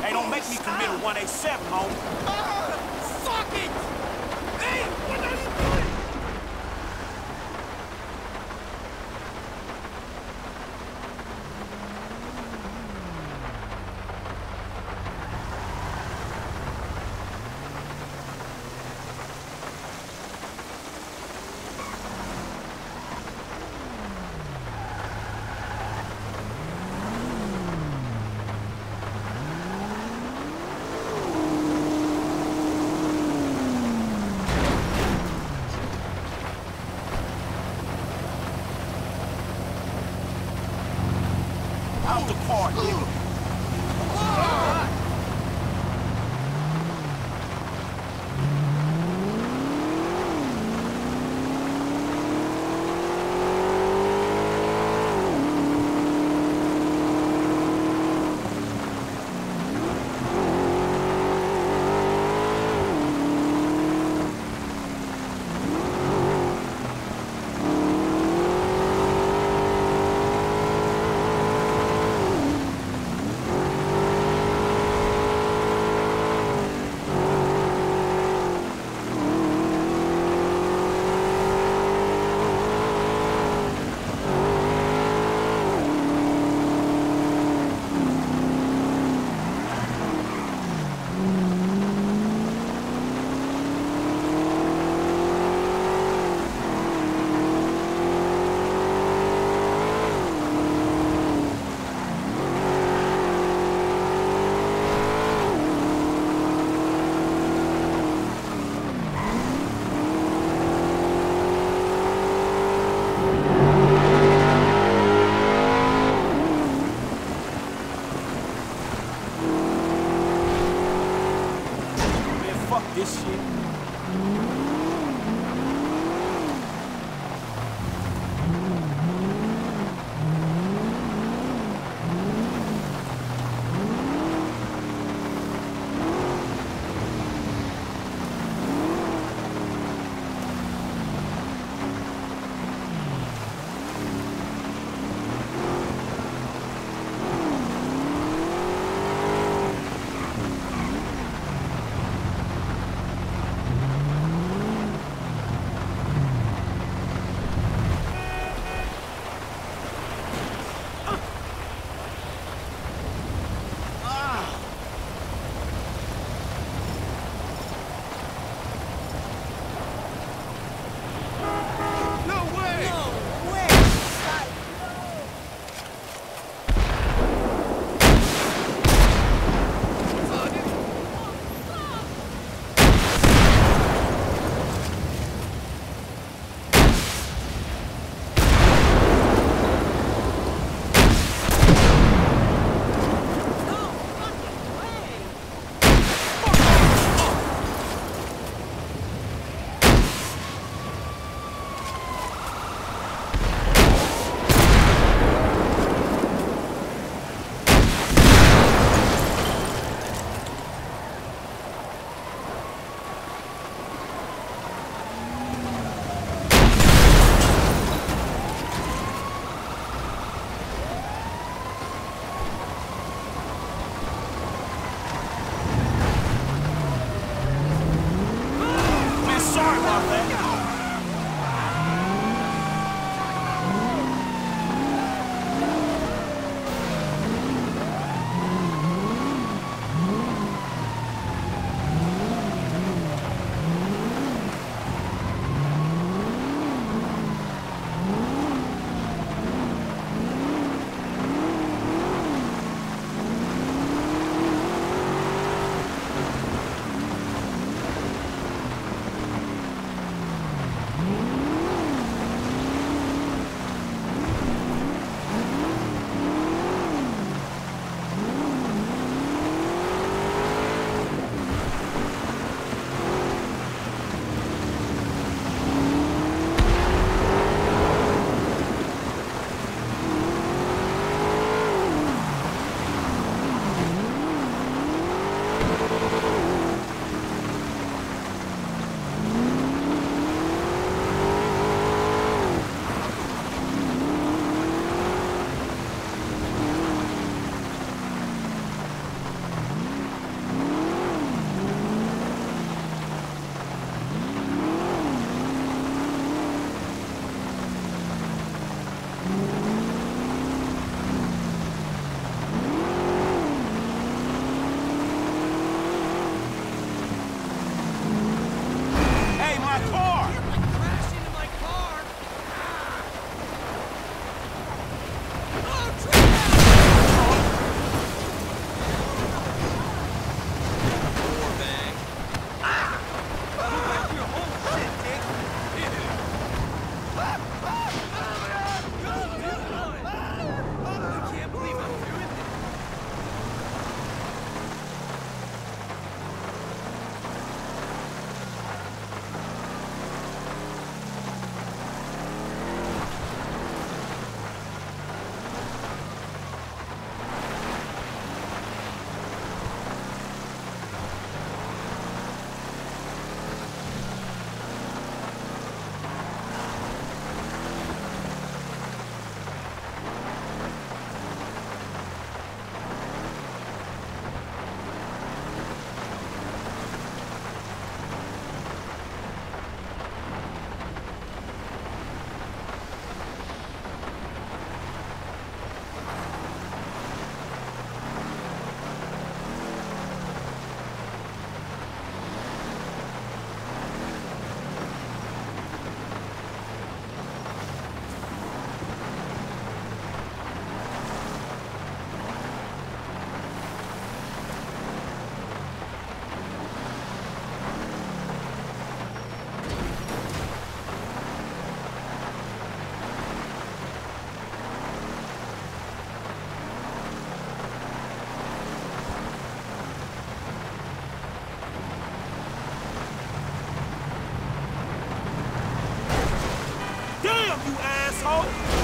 Hey, don't make me commit a 187, homie. Fuck it! Hey, what are you doing? up, you asshole!